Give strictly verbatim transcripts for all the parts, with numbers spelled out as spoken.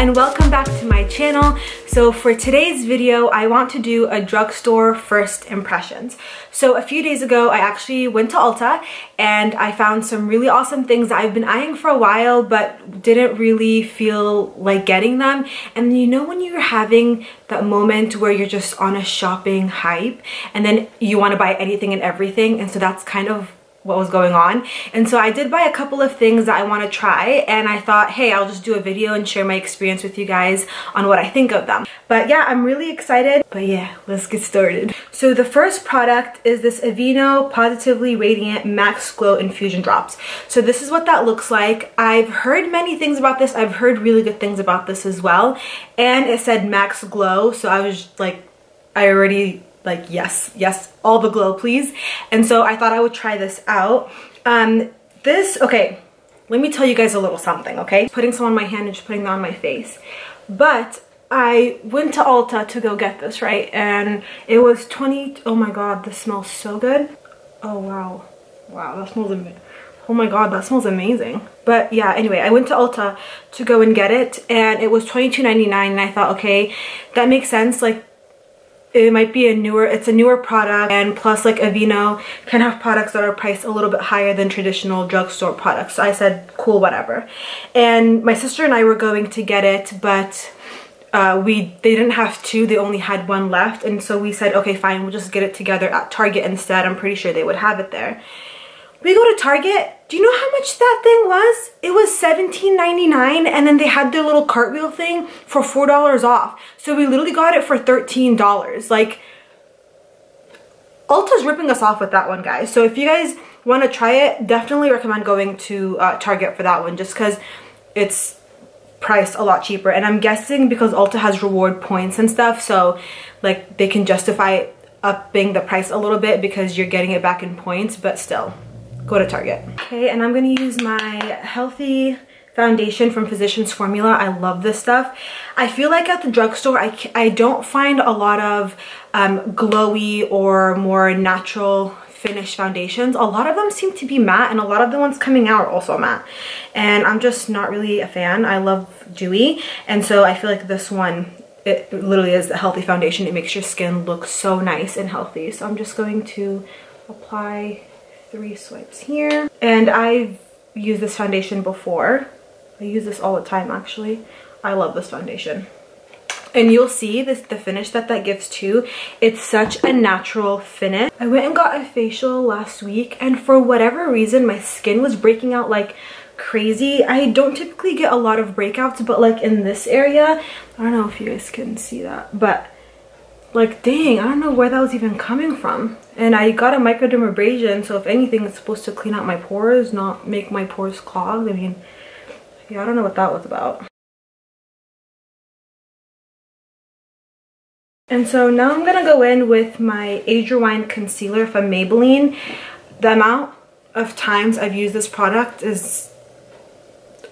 and welcome back to my channel. So for today's video, I want to do a drugstore first impressions. So a few days ago, I actually went to Ulta and I found some really awesome things that I've been eyeing for a while but didn't really feel like getting them. And you know when you're having that moment where you're just on a shopping hype and then you want to buy anything and everything, and so that's kind of what was going on. And so I did buy a couple of things that I want to try, and I thought, hey, I'll just do a video and share my experience with you guys on what I think of them. But yeah, I'm really excited. But yeah, let's get started. So the first product is this Aveeno Positively Radiant Max Glow Infusion Drops. So this is what that looks like. I've heard many things about this. I've heard really good things about this as well. And it said Max Glow, so I was like, I already like, yes, yes, all the glow, please. And so I thought I would try this out. Um, this, okay, let me tell you guys a little something, okay? Putting some on my hand and just putting that on my face. But I went to Ulta to go get this, right? And it was twenty, oh my God, this smells so good. Oh, wow. Wow, that smells amazing. Oh my God, that smells amazing. But yeah, anyway, I went to Ulta to go and get it, and it was twenty-two ninety-nine, and I thought, okay, that makes sense, like, it might be a newer, it's a newer product, and plus like Aveeno can have products that are priced a little bit higher than traditional drugstore products. So I said, cool, whatever. And my sister and I were going to get it, but uh, we they didn't have two, they only had one left. And so we said, okay, fine, we'll just get it together at Target instead. I'm pretty sure they would have it there. We go to Target. Do you know how much that thing was? It was seventeen ninety-nine, and then they had their little cartwheel thing for four dollars off. So we literally got it for thirteen dollars. Like, Ulta's ripping us off with that one, guys. So if you guys want to try it, definitely recommend going to uh, Target for that one, just because it's priced a lot cheaper. And I'm guessing because Ulta has reward points and stuff, so like they can justify upping the price a little bit because you're getting it back in points, but still. Go to Target. Okay, and I'm gonna use my Healthy Foundation from Physicians Formula. I love this stuff. I feel like at the drugstore, I, I don't find a lot of um, glowy or more natural finish foundations. A lot of them seem to be matte, and a lot of the ones coming out are also matte. And I'm just not really a fan. I love dewy, and so I feel like this one, it literally is a healthy foundation. It makes your skin look so nice and healthy. So I'm just going to apply three swipes here. And I've used this foundation before. I use this all the time, actually. I love this foundation. And you'll see this, the finish that that gives too. It's such a natural finish. I went and got a facial last week, and for whatever reason, my skin was breaking out like crazy. I don't typically get a lot of breakouts, but like in this area, I don't know if you guys can see that, but like, dang, I don't know where that was even coming from. And I got a microdermabrasion, so if anything, it's supposed to clean out my pores, not make my pores clogged. I mean, yeah, I don't know what that was about. And so now I'm gonna go in with my Age Rewind Concealer from Maybelline. The amount of times I've used this product is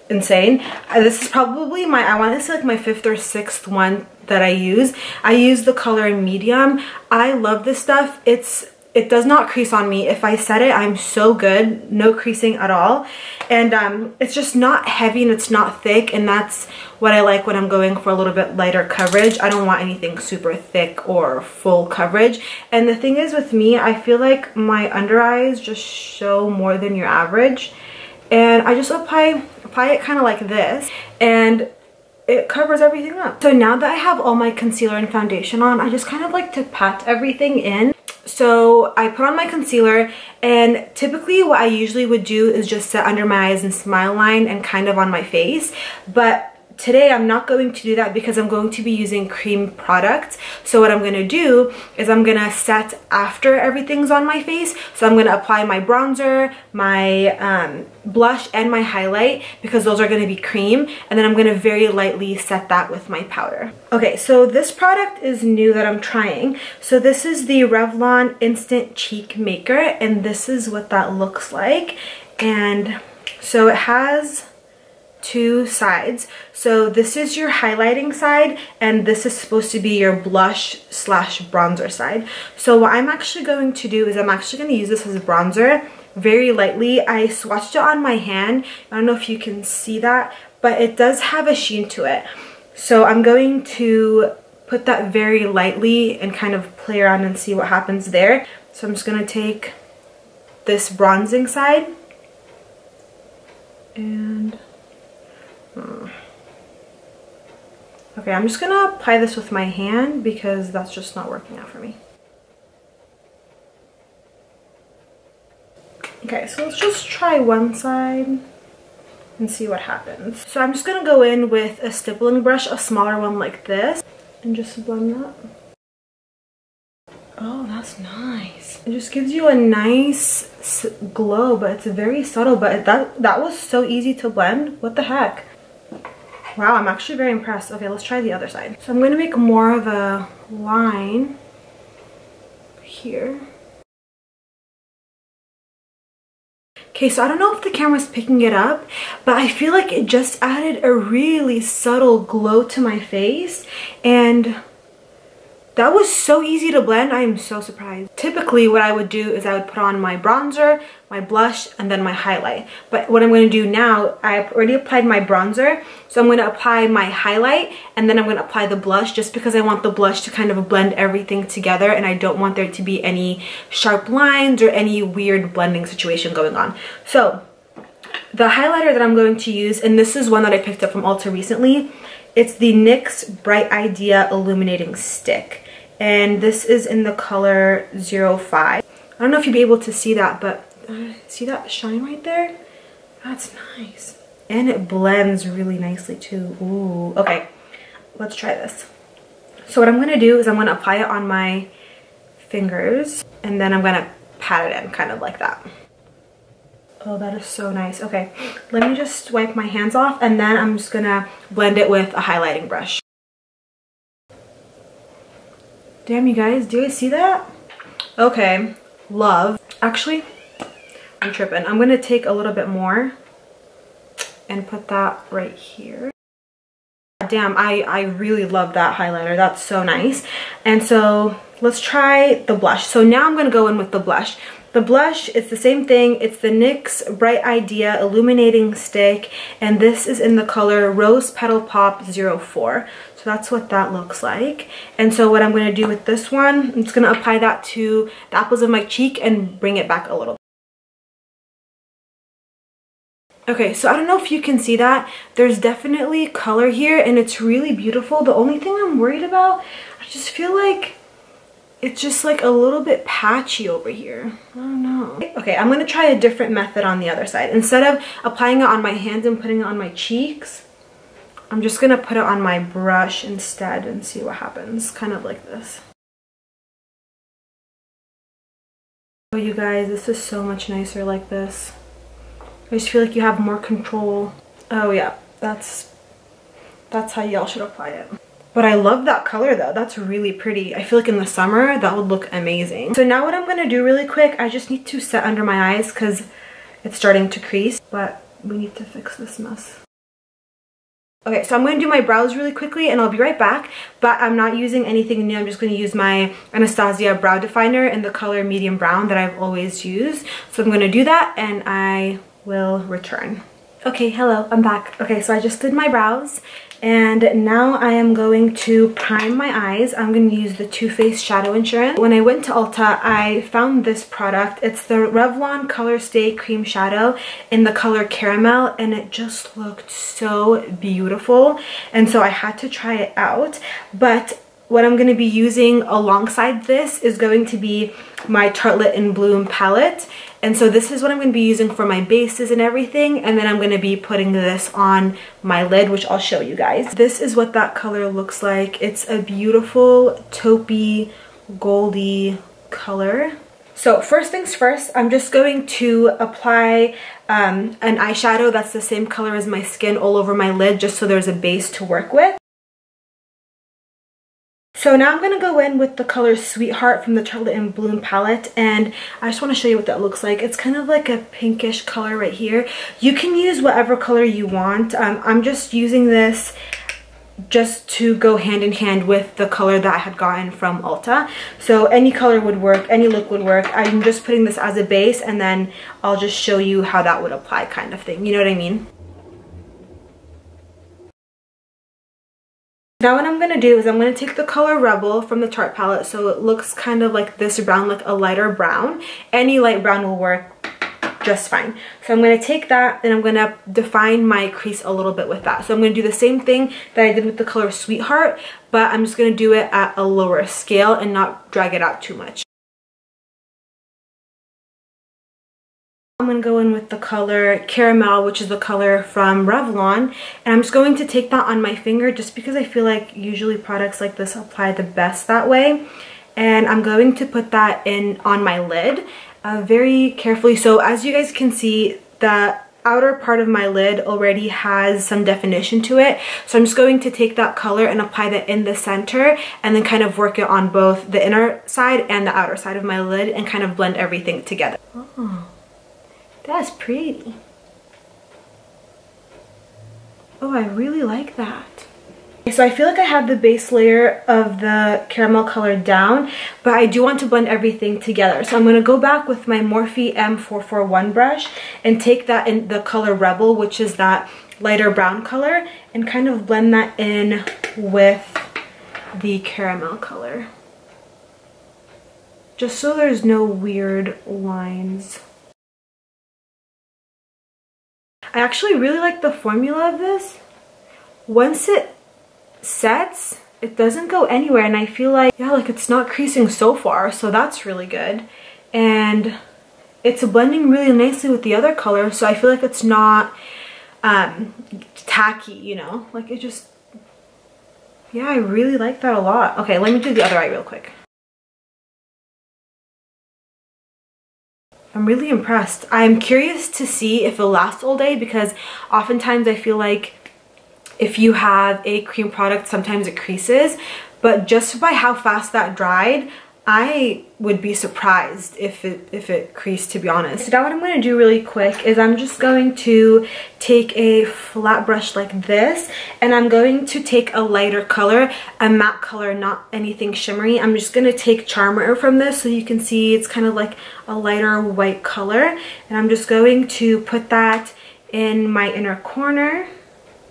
insane. This is probably my, I want to say like my fifth or sixth one that I use. I use the color Medium. I love this stuff. It's, it does not crease on me. If I set it, I'm so good. No creasing at all. And um, it's just not heavy and it's not thick, and that's what I like when I'm going for a little bit lighter coverage. I don't want anything super thick or full coverage. And the thing is with me, I feel like my under eyes just show more than your average. And I just apply apply it kind of like this, and it covers everything up. So now that I have all my concealer and foundation on, I just kind of like to pat everything in. So I put on my concealer, and typically what I usually would do is just set under my eyes and smile line and kind of on my face. But today I'm not going to do that because I'm going to be using cream products. So what I'm going to do is I'm going to set after everything's on my face. So I'm going to apply my bronzer, my um, blush, and my highlight, because those are going to be cream. And then I'm going to very lightly set that with my powder. Okay, so this product is new that I'm trying. So this is the Revlon Instant Cheek Maker, and this is what that looks like. And so it has two sides. So this is your highlighting side, and this is supposed to be your blush slash bronzer side. So what I'm actually going to do is I'm actually going to use this as a bronzer very lightly. I swatched it on my hand. I don't know if you can see that, but it does have a sheen to it. So I'm going to put that very lightly and kind of play around and see what happens there. So I'm just going to take this bronzing side and oh. Okay, I'm just going to apply this with my hand because that's just not working out for me. Okay, so let's just try one side and see what happens. So I'm just going to go in with a stippling brush, a smaller one like this, and just blend that. Oh, that's nice. It just gives you a nice glow, but it's very subtle. But that, that was so easy to blend. What the heck? Wow, I'm actually very impressed. Okay, let's try the other side. So I'm going to make more of a line here. Okay, so I don't know if the camera's picking it up, but I feel like it just added a really subtle glow to my face, and that was so easy to blend. I am so surprised. Typically, what I would do is I would put on my bronzer, my blush, and then my highlight. But what I'm going to do now, I've already applied my bronzer, so I'm going to apply my highlight, and then I'm going to apply the blush just because I want the blush to kind of blend everything together, and I don't want there to be any sharp lines or any weird blending situation going on. So, the highlighter that I'm going to use, and this is one that I picked up from Ulta recently, it's the NYX Bright Idea Illuminating Stick. And this is in the color zero five. I don't know if you'll be able to see that, but uh, see that shine right there? That's nice. And it blends really nicely too. Ooh, okay, let's try this. So what I'm gonna do is I'm gonna apply it on my fingers, and then I'm gonna pat it in, kind of like that. Oh, that is so nice. Okay, let me just wipe my hands off, and then I'm just gonna blend it with a highlighting brush. Damn, you guys, do you see that? Okay, love. Actually, I'm tripping. I'm gonna take a little bit more and put that right here. Damn, I, I really love that highlighter. That's so nice. And so let's try the blush. So now I'm gonna go in with the blush. The blush, it's the same thing. It's the NYX Bright Idea Illuminating Stick, and this is in the color Rose Petal Pop zero four. So that's what that looks like. And so what I'm going to do with this one, I'm just going to apply that to the apples of my cheek and bring it back a little. Okay, so I don't know if you can see that. There's definitely color here, and it's really beautiful. The only thing I'm worried about, I just feel like it's just like a little bit patchy over here. I don't know. Okay, I'm gonna try a different method on the other side. Instead of applying it on my hands and putting it on my cheeks, I'm just gonna put it on my brush instead and see what happens, kind of like this. Oh, you guys, this is so much nicer like this. I just feel like you have more control. Oh yeah, that's, that's how y'all should apply it. But I love that color though, that's really pretty. I feel like in the summer, that would look amazing. So now what I'm gonna do really quick, I just need to set under my eyes because it's starting to crease, but we need to fix this mess. Okay, so I'm gonna do my brows really quickly and I'll be right back, but I'm not using anything new. I'm just gonna use my Anastasia Brow Definer in the color medium brown that I've always used. So I'm gonna do that and I will return. Okay, hello, I'm back. Okay, so I just did my brows, and now I am going to prime my eyes. I'm going to use the Too Faced Shadow Insurance. When I went to Ulta, I found this product. It's the Revlon ColorStay Cream Shadow in the color Caramel, and it just looked so beautiful. And so I had to try it out. But what I'm going to be using alongside this is going to be my Tarte in Bloom palette. And so this is what I'm going to be using for my bases and everything. And then I'm going to be putting this on my lid, which I'll show you guys. This is what that color looks like. It's a beautiful taupey, goldy color. So first things first, I'm just going to apply um, an eyeshadow that's the same color as my skin all over my lid, just so there's a base to work with. So now I'm going to go in with the color Sweetheart from the Tarte in Bloom palette, and I just want to show you what that looks like. It's kind of like a pinkish color right here. You can use whatever color you want. Um, I'm just using this just to go hand in hand with the color that I had gotten from Ulta. So any color would work, any look would work. I'm just putting this as a base, and then I'll just show you how that would apply, kind of thing. You know what I mean? Now what I'm going to do is I'm going to take the color Rebel from the Tarte palette, so it looks kind of like this brown, like a lighter brown. Any light brown will work just fine. So I'm going to take that and I'm going to define my crease a little bit with that. So I'm going to do the same thing that I did with the color Sweetheart, but I'm just going to do it at a lower scale and not drag it out too much. I'm going to go in with the color Caramel, which is the color from Revlon, and I'm just going to take that on my finger just because I feel like usually products like this apply the best that way. And I'm going to put that in on my lid uh, very carefully. So as you guys can see, the outer part of my lid already has some definition to it. So I'm just going to take that color and apply that in the center and then kind of work it on both the inner side and the outer side of my lid and kind of blend everything together. Oh. That's pretty. Oh, I really like that. Okay, so I feel like I have the base layer of the caramel color down, but I do want to blend everything together. So I'm going to go back with my Morphe M four forty-one brush and take that in the color Rebel, which is that lighter brown color, and kind of blend that in with the caramel color. Just so there's no weird lines. I actually really like the formula of this. Once it sets, it doesn't go anywhere, and I feel like, yeah, like it's not creasing so far, so that's really good. And it's blending really nicely with the other color, so I feel like it's not um, tacky, you know? Like it just, yeah, I really like that a lot. Okay, let me do the other eye real quick. I'm really impressed. I'm curious to see if it'll last all day, because oftentimes I feel like if you have a cream product, sometimes it creases, but just by how fast that dried, I would be surprised if it, if it creased, to be honest. So now what I'm going to do really quick is I'm just going to take a flat brush like this, and I'm going to take a lighter color, a matte color, not anything shimmery. I'm just going to take Charmer from this, so you can see it's kind of like a lighter white color, and I'm just going to put that in my inner corner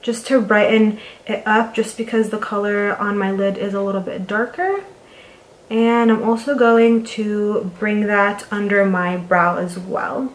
just to brighten it up, just because the color on my lid is a little bit darker. And I'm also going to bring that under my brow as well.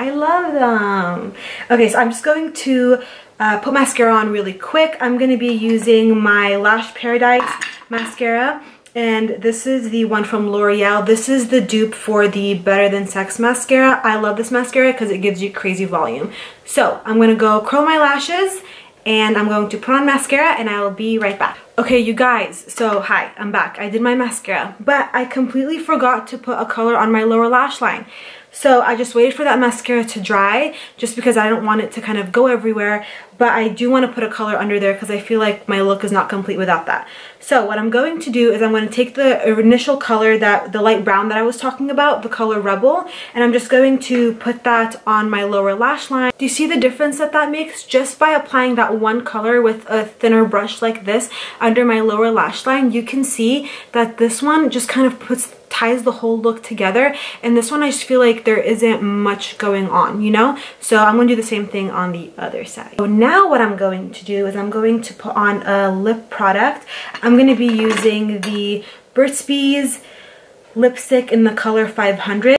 I love them. Okay, so I'm just going to uh, put mascara on really quick. I'm going to be using my Lash Paradise mascara, and this is the one from L'Oreal. This is the dupe for the Better Than Sex mascara. I love this mascara because it gives you crazy volume. So I'm going to go curl my lashes, and I'm going to put on mascara, and I will be right back. Okay, you guys, so hi, I'm back. I did my mascara, but I completely forgot to put a color on my lower lash line. So I just waited for that mascara to dry, just because I don't want it to kind of go everywhere, but I do want to put a color under there because I feel like my look is not complete without that. So what I'm going to do is I'm going to take the initial color, that the light brown that I was talking about, the color Rebel, and I'm just going to put that on my lower lash line. Do you see the difference that that makes? Just by applying that one color with a thinner brush like this under my lower lash line, you can see that this one just kind of puts ties the whole look together, and this one I just feel like there isn't much going on, you know? So I'm going to do the same thing on the other side. So now what I'm going to do is I'm going to put on a lip product. I'm going to be using the Burt's Bees lipstick in the color five hundred.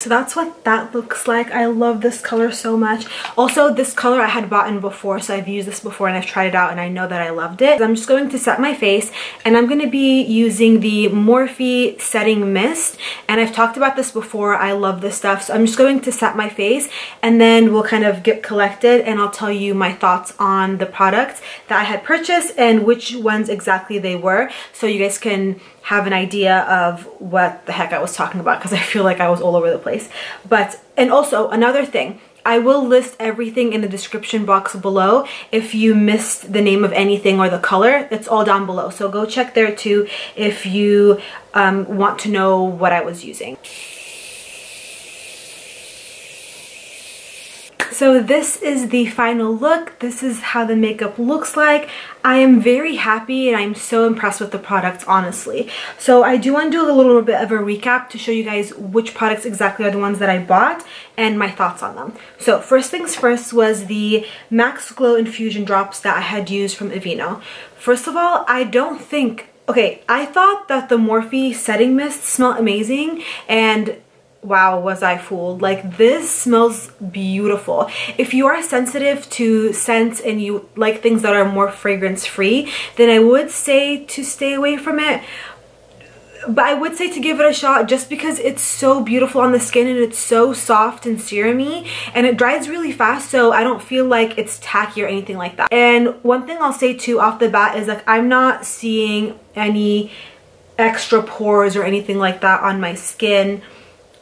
So that's what that looks like. I love this color so much. Also, this color I had bought in before, so I've used this before and I've tried it out and I know that I loved it. I'm just going to set my face, and I'm going to be using the Morphe Setting Mist. And I've talked about this before. I love this stuff. So I'm just going to set my face, and then we'll kind of get collected, and I'll tell you my thoughts on the products that I had purchased and which ones exactly they were, so you guys can have an idea of what the heck I was talking about, because I feel like I was all over the place. But, and also another thing, I will list everything in the description box below. If you missed the name of anything or the color, it's all down below. So go check there too if you um, want to know what I was using. So this is the final look. This is how the makeup looks like. I am very happy and I'm so impressed with the products, honestly. So I do want to do a little bit of a recap to show you guys which products exactly are the ones that I bought and my thoughts on them. So first things first was the Max Glow Infusion Drops that I had used from Aveeno. First of all, I don't think, okay, I thought that the Morphe setting mist smelled amazing, and wow, was I fooled. Like, this smells beautiful. If you are sensitive to scents and you like things that are more fragrance free, then I would say to stay away from it. But I would say to give it a shot, just because it's so beautiful on the skin and it's so soft and serumy, and it dries really fast, so I don't feel like it's tacky or anything like that. And one thing I'll say too off the bat is, like, I'm not seeing any extra pores or anything like that on my skin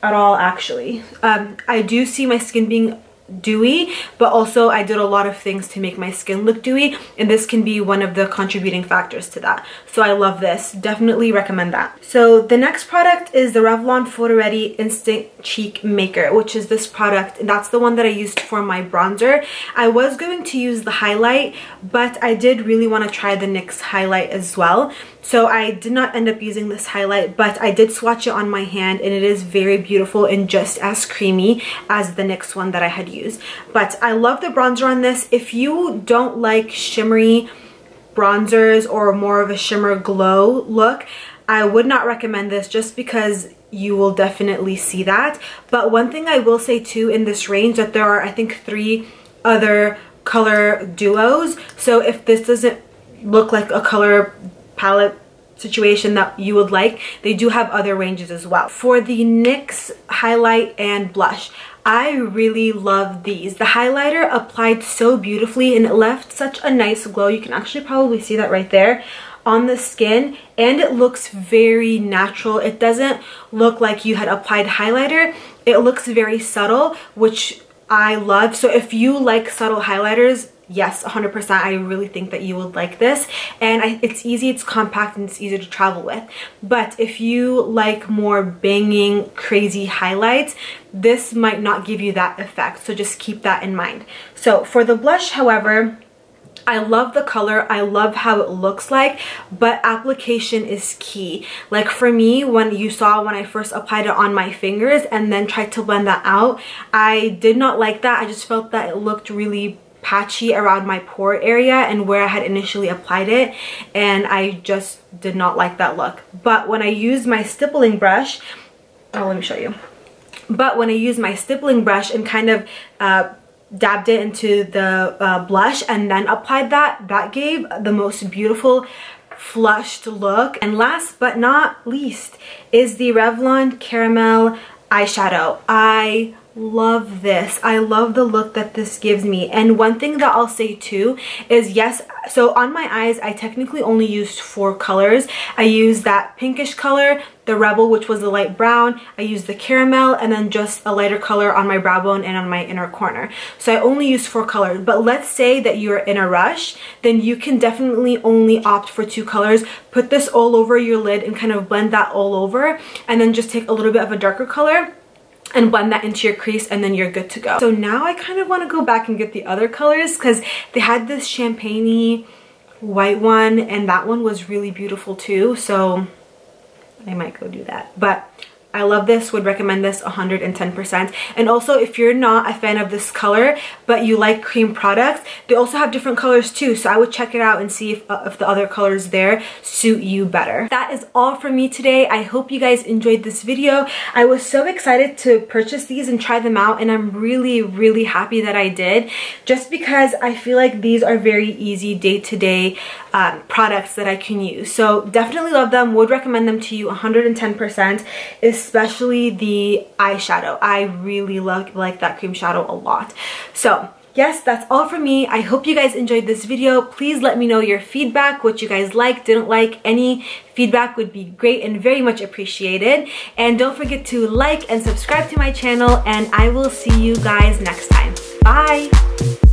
at all, actually. Um, I do see my skin being dewy, but also I did a lot of things to make my skin look dewy, and this can be one of the contributing factors to that. So I love this. Definitely recommend that. So the next product is the Revlon Photo Ready Instant Cheek Maker, which is this product, and that's the one that I used for my bronzer. I was going to use the highlight, but I did really want to try the NYX highlight as well. So I did not end up using this highlight, but I did swatch it on my hand, and it is very beautiful and just as creamy as the NYX one that I had used. But I love the bronzer on this. If you don't like shimmery bronzers or more of a shimmer glow look, I would not recommend this, just because you will definitely see that. But one thing I will say too in this range, that there are, I think, three other color duos. So if this doesn't look like a color palette situation that you would like, they do have other ranges as well. For the NYX highlight and blush, I really love these. The highlighter applied so beautifully and it left such a nice glow. You can actually probably see that right there on the skin, and it looks very natural. It doesn't look like you had applied highlighter. It looks very subtle, which I love. So if you like subtle highlighters, yes, one hundred percent, I really think that you would like this. And I, it's easy, it's compact, and it's easier to travel with. But if you like more banging, crazy highlights, this might not give you that effect. So just keep that in mind. So for the blush, however, I love the color, I love how it looks like, but application is key. Like, for me, when you saw when I first applied it on my fingers and then tried to blend that out, I did not like that. I just felt that it looked really patchy around my pore area and where I had initially applied it, and I just did not like that look. But when I used my stippling brush, oh, let me show you. But when I used my stippling brush and kind of uh, dabbed it into the uh, blush and then applied that, that gave the most beautiful flushed look. And last but not least is the Revlon Caramel Eyeshadow. I love this. I love the look that this gives me. And one thing that I'll say too is, yes, so on my eyes I technically only used four colors. I used that pinkish color, the Rebel, which was the light brown, I used the caramel, and then just a lighter color on my brow bone and on my inner corner. So I only used four colors. But let's say that you're in a rush, then you can definitely only opt for two colors, put this all over your lid and kind of blend that all over, and then just take a little bit of a darker color and blend that into your crease, and then you're good to go. So now I kind of want to go back and get the other colors, because they had this champagne-y white one, and that one was really beautiful too, so I might go do that. But I love this, would recommend this one hundred ten percent. And also, if you're not a fan of this color but you like cream products, they also have different colors too, so I would check it out and see if, uh, if the other colors there suit you better. That is all for me today. I hope you guys enjoyed this video. I was so excited to purchase these and try them out, and I'm really, really happy that I did, just because I feel like these are very easy day-to-day um, products that I can use. So definitely love them, would recommend them to you one hundred ten percent. Especially the eyeshadow. I really love, like that cream shadow a lot. So yes, that's all for me. I hope you guys enjoyed this video. Please let me know your feedback, what you guys like, didn't like. Any feedback would be great and very much appreciated. And don't forget to like and subscribe to my channel, and I will see you guys next time. Bye!